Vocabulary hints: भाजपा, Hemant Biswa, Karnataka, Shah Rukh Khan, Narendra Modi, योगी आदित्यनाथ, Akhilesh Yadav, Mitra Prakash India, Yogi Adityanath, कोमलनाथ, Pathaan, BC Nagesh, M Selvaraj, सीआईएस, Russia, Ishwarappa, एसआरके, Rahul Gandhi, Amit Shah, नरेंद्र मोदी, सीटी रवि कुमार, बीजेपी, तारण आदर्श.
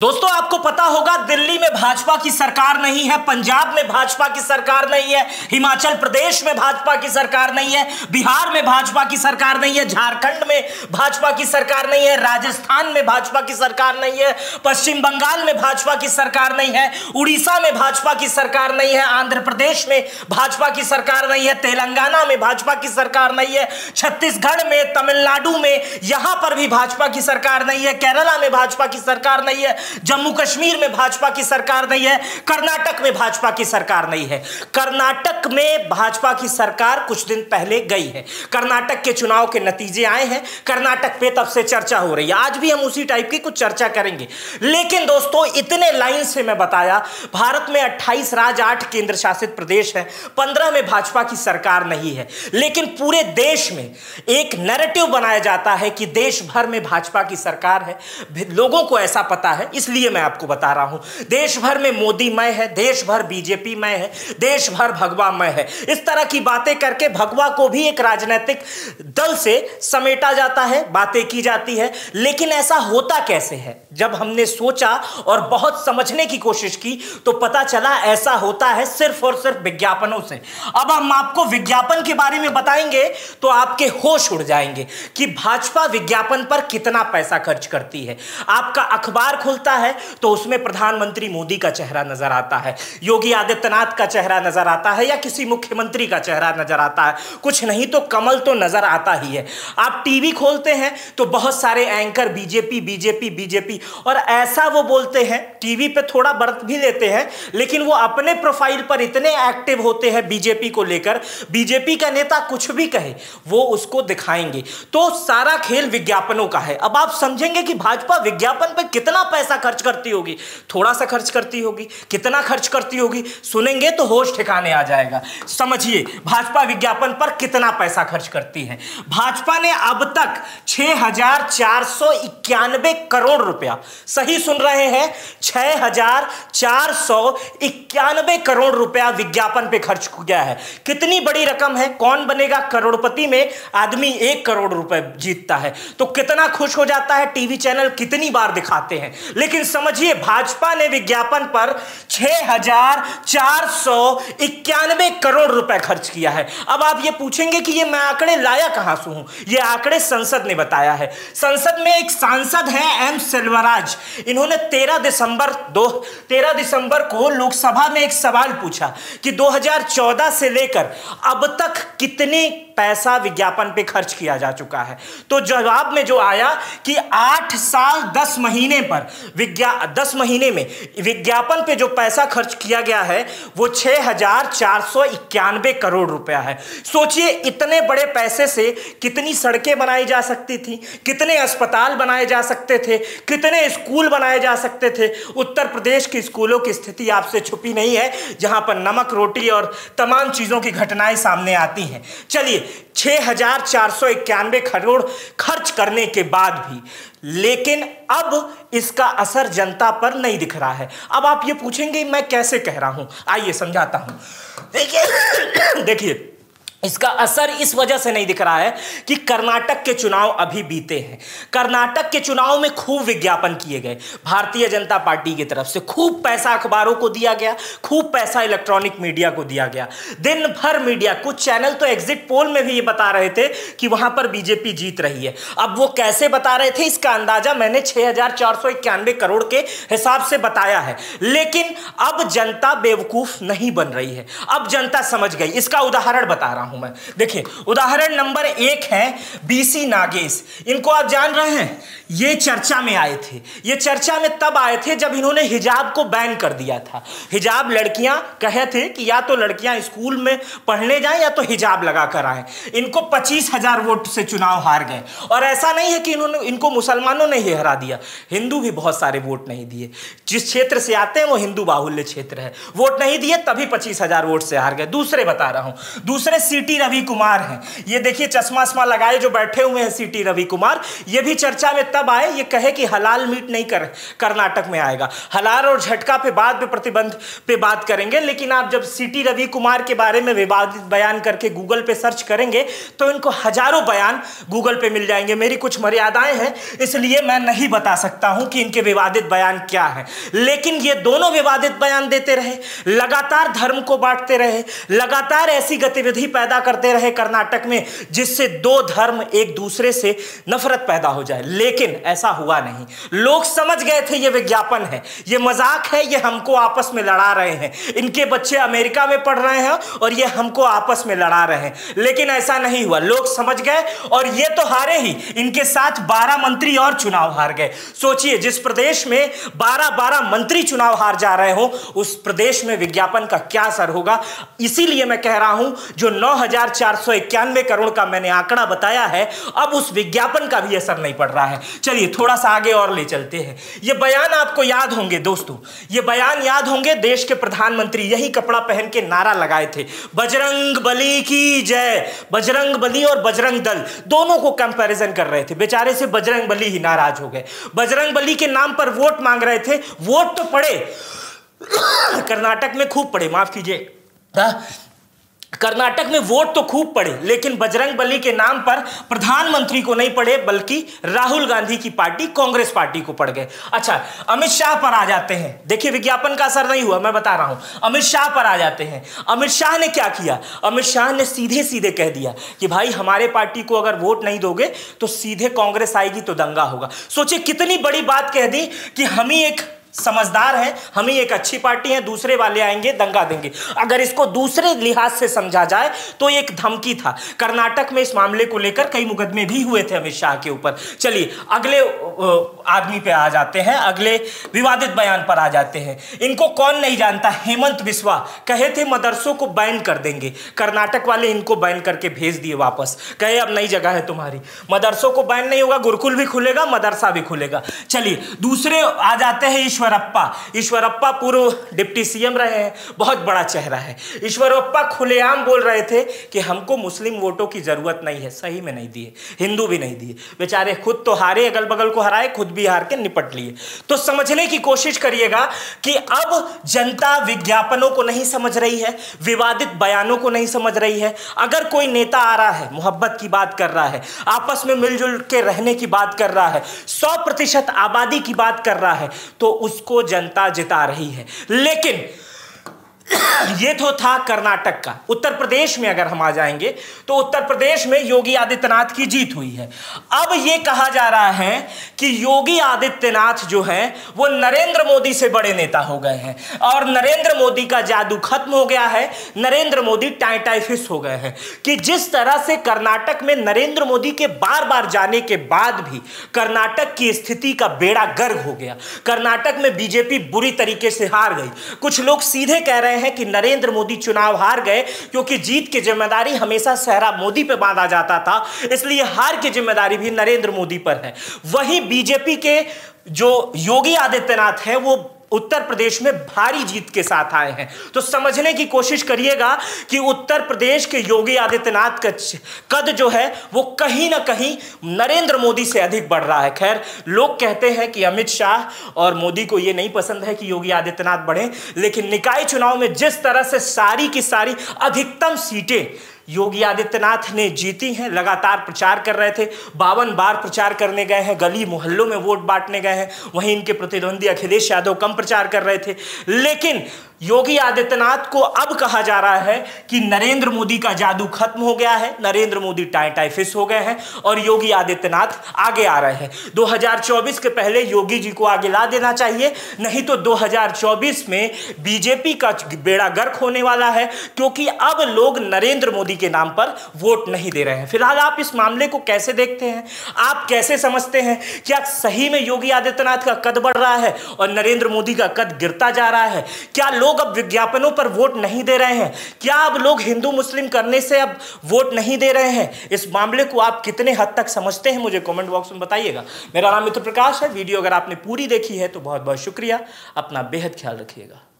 दोस्तों आपको पता होगा दिल्ली में भाजपा की सरकार नहीं है, पंजाब में भाजपा की सरकार नहीं है, हिमाचल प्रदेश में भाजपा की सरकार नहीं है, बिहार में भाजपा की सरकार नहीं है, झारखंड में भाजपा की सरकार नहीं है, राजस्थान में भाजपा की सरकार नहीं है, पश्चिम बंगाल में भाजपा की सरकार नहीं है, उड़ीसा में भाजपा की सरकार नहीं है, आंध्र प्रदेश में भाजपा की सरकार नहीं है, तेलंगाना में भाजपा की सरकार नहीं है, छत्तीसगढ़ में, तमिलनाडु में, यहां पर भी भाजपा की सरकार नहीं है, केरला में भाजपा की सरकार नहीं है, जम्मू कश्मीर में भाजपा की सरकार नहीं है, कर्नाटक में भाजपा की सरकार नहीं है। कर्नाटक में भाजपा की सरकार कुछ दिन पहले गई है, कर्नाटक के चुनाव के नतीजे आए हैं, कर्नाटक पे तब से चर्चा हो रही है, आज भी हम उसी टाइप की कुछ चर्चा करेंगे। लेकिन दोस्तों इतने लाइन से मैं बताया, भारत में 28 राज्य 8 केंद्र शासित प्रदेश है, 15 में भाजपा की सरकार नहीं है, लेकिन पूरे देश में एक नैरेटिव बनाया जाता है कि देश भर में भाजपा की सरकार है। लोगों को ऐसा पता है, इसलिए मैं आपको बता रहा हूं, देश भर में मोदीमय है, देश भर बीजेपीमय है, देश भर भगवामय है। इस तरह की बातें करके भगवा को भी एक राजनीतिक दल से समेटा जाता है, बातें की जाती है। लेकिन ऐसा होता कैसे है? जब हमने सोचा और बहुत समझने की कोशिश की तो पता चला ऐसा होता है सिर्फ और सिर्फ विज्ञापनों से। अब हम आपको विज्ञापन के बारे में बताएंगे तो आपके होश उड़ जाएंगे कि भाजपा विज्ञापन पर कितना पैसा खर्च करती है। आपका अखबार खुलता है तो उसमें प्रधानमंत्री मोदी का चेहरा नजर आता है, योगी आदित्यनाथ का चेहरा नजर आता है, या किसी मुख्यमंत्री का चेहरा नजर आता है, कुछ नहीं तो कमल तो नजर आता ही है। आप टीवी खोलते हैं तो बहुत सारे एंकर बीजेपी बीजेपी बीजेपी, और ऐसा वो बोलते हैं, टीवी पे थोड़ा बर्थ भी लेते हैं, लेकिन वो अपने प्रोफाइल पर इतने एक्टिव होते हैं बीजेपी को लेकर, बीजेपी का नेता कुछ भी कहे वो उसको दिखाएंगे। तो सारा खेल विज्ञापनों का है। अब आप समझेंगे कि भाजपा विज्ञापन पर कितना पैसा खर्च करती होगी, थोड़ा सा खर्च करती होगी, कितना खर्च करती होगी, सुनेंगे तो होश ठिकाने आ जाएगा। समझिए भाजपा विज्ञापन पर कितना पैसा खर्च करती है। भाजपा ने अब तक 6,491 करोड़ रुपया, सही सुन रहे हैं, 6,491 करोड़ रुपया विज्ञापन पे खर्च किया है। कितनी बड़ी रकम है। कौन बनेगा करोड़पति में आदमी 1 करोड़ रुपए जीतता है तो कितना खुश हो जाता है, टीवी चैनल कितनी बार दिखाते हैं। लेकिन समझिए भाजपा ने विज्ञापन पर 6,491 करोड़ रुपए खर्च किया है। अब आप ये पूछेंगे कि ये मैं आंकड़े लाया कहां से हूं? ये आंकड़े संसद ने बताया है। संसद में एक सांसद हैं एम सेल्वराज, इन्होंने 13 दिसंबर को लोकसभा में एक सवाल पूछा कि 2014 से लेकर अब तक कितने पैसा विज्ञापन पे खर्च किया जा चुका है। तो जवाब में जो आया कि 8 साल 10 महीने पर 10 महीने में विज्ञापन पे जो पैसा खर्च किया गया है वो 6,491 करोड़ रुपया है। सोचिए इतने बड़े पैसे से कितनी सड़कें बनाई जा सकती थी, कितने अस्पताल बनाए जा सकते थे, कितने स्कूल बनाए जा सकते थे। उत्तर प्रदेश के स्कूलों की स्थिति आपसे छुपी नहीं है, जहां पर नमक रोटी और तमाम चीजों की घटनाएं सामने आती हैं। चलिए 6,491 करोड़ खर्च करने के बाद भी, लेकिन अब इसका असर जनता पर नहीं दिख रहा है। अब आप ये पूछेंगे मैं कैसे कह रहा हूं, आइए समझाता हूं। देखिए इसका असर इस वजह से नहीं दिख रहा है कि कर्नाटक के चुनाव अभी बीते हैं। कर्नाटक के चुनाव में खूब विज्ञापन किए गए, भारतीय जनता पार्टी की तरफ से खूब पैसा अखबारों को दिया गया, खूब पैसा इलेक्ट्रॉनिक मीडिया को दिया गया, दिन भर मीडिया। कुछ चैनल तो एग्जिट पोल में भी ये बता रहे थे कि वहां पर बीजेपी जीत रही है। अब वो कैसे बता रहे थे इसका अंदाजा मैंने 6,491 करोड़ के हिसाब से बताया है। लेकिन अब जनता बेवकूफ नहीं बन रही है, अब जनता समझ गई। इसका उदाहरण बता रहा हूं मैं। देखिए उदाहरण नंबर 1 है बीसी नागेश। इनको आप जान रहे हैं, ये चर्चा में आए थे। ये चर्चा में तब आए थे जब इन्होंने हिजाब को बैन कर दिया था। हिजाब लड़कियां कहे थे कि या तो लड़कियां स्कूल में पढ़ने जाएं या तो हिजाब लगा कर आएं। इनको 25,000 वोट से चुनाव हार गए। और ऐसा नहीं है कि इन्होंने इनको मुसलमानों ने ही हरा दिया, हिंदू भी बहुत सारे वोट नहीं दिए। जिस क्षेत्र से आते हैं वो हिंदू बाहुल्य क्षेत्र है, वोट नहीं दिए तभी 25,000 वोट से हार गए। दूसरे बता रहा हूं, दूसरे सीटी रवि कुमार हैं। ये देखिए चश्मा लगाए जो बैठे हुए हैं सीटी रवि कुमार, ये भी चर्चा में तब आए, ये कहे कि हलाल मीट नहीं कर्नाटक में आएगा। हलाल और झटका पे बाद में प्रतिबंध पे बात करेंगे, लेकिन आप जब सीटी रवि कुमार के बारे में विवादित बयान करके गूगल पे सर्च करेंगे तो इनको हजारों बयान गूगल पे मिल जाएंगे। मेरी कुछ मर्यादाएं हैं, इसलिए मैं नहीं बता सकता हूं कि इनके विवादित बयान क्या है, लेकिन ये दोनों विवादित बयान देते रहे, लगातार धर्म को बांटते रहे, लगातार ऐसी गतिविधि पैदा करते रहे कर्नाटक में जिससे दो धर्म एक दूसरे से नफरत पैदा हो जाए। लेकिन ऐसा हुआ नहीं, लोग समझ गए थे ये विज्ञापन है, ये मजाक है, ये हमको आपस में लड़ा रहे हैं, इनके बच्चे अमेरिका में पढ़ रहे हैं और ये हमको आपस में लड़ा रहे हैं। लेकिन ऐसा नहीं हुआ, लोग समझ गए और ये तो हारे ही, इनके साथ 12 मंत्री और चुनाव हार गए। सोचिए जिस प्रदेश में 12-12 मंत्री चुनाव हार जा रहे हो उस प्रदेश में विज्ञापन का क्या असर होगा। इसीलिए मैं कह रहा हूं जो 9,491 करोड़ का मैंने आंकड़ा बताया है, अब उस विज्ञापन का भी असर नहीं पड़ रहा है। चलिए थोड़ा सा आगे और ले चलते हैं। ये बयान आपको याद होंगे दोस्तों, ये बयान याद होंगे, देश के प्रधानमंत्री यही कपड़ा पहन के नारा लगाए थे, बजरंग बली की जय। बजरंग बली और बजरंग दल दोनों को कंपैरिजन कर रहे थे, बेचारे से बजरंग बली ही नाराज हो गए, बजरंग बली के नाम पर वोट मांग रहे थे। वोट तो पड़े कर्नाटक में, खूब पड़े, माफ कीजिएगा, कर्नाटक में वोट तो खूब पड़े, लेकिन बजरंग बली के नाम पर प्रधानमंत्री को नहीं पड़े बल्कि राहुल गांधी की पार्टी कांग्रेस पार्टी को पड़ गए। अच्छा अमित शाह पर आ जाते हैं, देखिए विज्ञापन का असर नहीं हुआ, मैं बता रहा हूं, अमित शाह पर आ जाते हैं। अमित शाह ने क्या किया, अमित शाह ने सीधे सीधे कह दिया कि भाई हमारे पार्टी को अगर वोट नहीं दोगे तो सीधे कांग्रेस आएगी तो दंगा होगा। सोचिए कितनी बड़ी बात कह दी कि हम ही एक समझदार है, हम ही एक अच्छी पार्टी है, दूसरे वाले आएंगे दंगा देंगे। अगर इसको दूसरे लिहाज से समझा जाए तो एक धमकी था। कर्नाटक में इस मामले को लेकर कई मुकदमे भी हुए थे अमित शाह के ऊपर। चलिए अगले आदमी पे आ जाते हैं, अगले विवादित बयान पर आ जाते हैं। इनको कौन नहीं जानता, हेमंत बिस्वा कहे थे मदरसों को बैन कर देंगे, कर्नाटक वाले इनको बैन करके भेज दिए वापस, कहे अब नई जगह है तुम्हारी, मदरसों को बैन नहीं होगा, गुरुकुल भी खुलेगा, मदरसा भी खुलेगा। चलिए दूसरे आ जाते हैं ईश्वरप्पा पूर्व डिप्टी सीएम रहे हैं, बहुत बड़ा चेहरा है। ईश्वरप्पा खुलेआम बोल रहे थे कि हमको मुस्लिम वोटों की जरूरत नहीं है, सही में नहीं दिए, हिंदू भी नहीं दिए, बेचारे खुद तो हारे, अगल बगल को हराए, खुद भी हार के निपट लिए। तो समझने की कोशिश करिएगा कि अब जनता विज्ञापनों को नहीं समझ रही है, विवादित बयानों को नहीं समझ रही है। अगर कोई नेता आ रहा है, मोहब्बत की बात कर रहा है, आपस में मिलजुल के रहने की बात कर रहा है, 100% आबादी की बात कर रहा है, तो उसको जनता जिता रही है। लेकिन ये तो था कर्नाटक का। उत्तर प्रदेश में अगर हम आ जाएंगे तो उत्तर प्रदेश में योगी आदित्यनाथ की जीत हुई है। अब ये कहा जा रहा है कि योगी आदित्यनाथ जो हैं वो नरेंद्र मोदी से बड़े नेता हो गए हैं और नरेंद्र मोदी का जादू खत्म हो गया है, नरेंद्र मोदी टाई फिश हो गए हैं। कि जिस तरह से कर्नाटक में नरेंद्र मोदी के बार बार जाने के बाद भी कर्नाटक की स्थिति का बेड़ा गर्क हो गया, कर्नाटक में बीजेपी बुरी तरीके से हार गई। कुछ लोग सीधे कह रहे हैं कि नरेंद्र मोदी चुनाव हार गए क्योंकि जीत की जिम्मेदारी हमेशा सहरा मोदी पे बांधा जाता था, इसलिए हार की जिम्मेदारी भी नरेंद्र मोदी पर है। वहीं बीजेपी के जो योगी आदित्यनाथ हैं वो उत्तर प्रदेश में भारी जीत के साथ आए हैं। तो समझने की कोशिश करिएगा कि उत्तर प्रदेश के योगी आदित्यनाथ का कद जो है वो कहीं ना कहीं नरेंद्र मोदी से अधिक बढ़ रहा है। खैर लोग कहते हैं कि अमित शाह और मोदी को ये नहीं पसंद है कि योगी आदित्यनाथ बढ़े, लेकिन निकाय चुनाव में जिस तरह से सारी की सारी अधिकतम सीटें योगी आदित्यनाथ ने जीती हैं, लगातार प्रचार कर रहे थे, 52 बार प्रचार करने गए हैं, गली मोहल्लों में वोट बांटने गए हैं। वहीं इनके प्रतिद्वंदी अखिलेश यादव कम प्रचार कर रहे थे, लेकिन योगी आदित्यनाथ को अब कहा जा रहा है कि नरेंद्र मोदी का जादू खत्म हो गया है, नरेंद्र मोदी टाई फिश हो गए हैं और योगी आदित्यनाथ आगे आ रहे हैं। 2024 के पहले योगी जी को आगे ला देना चाहिए, नहीं तो 2024 में बीजेपी का बेड़ा गर्क होने वाला है, क्योंकि अब लोग नरेंद्र मोदी के नाम पर वोट नहीं दे रहे हैं। फिलहाल आप इस मामले को कैसे देखते हैं, आप कैसे समझते हैं, क्या सही में योगी आदित्यनाथ का कद बढ़ रहा है और नरेंद्र मोदी का कद गिरता जा रहा है? क्या लोग अब विज्ञापनों पर वोट नहीं दे रहे हैं? क्या अब लोग हिंदू मुस्लिम करने से अब वोट नहीं दे रहे हैं? इस मामले को आप कितने हद तक समझते हैं मुझे कमेंट बॉक्स में बताइएगा। मेरा नाम मित्र प्रकाश है। वीडियो अगर आपने पूरी देखी है तो बहुत बहुत शुक्रिया। अपना बेहद ख्याल रखिएगा।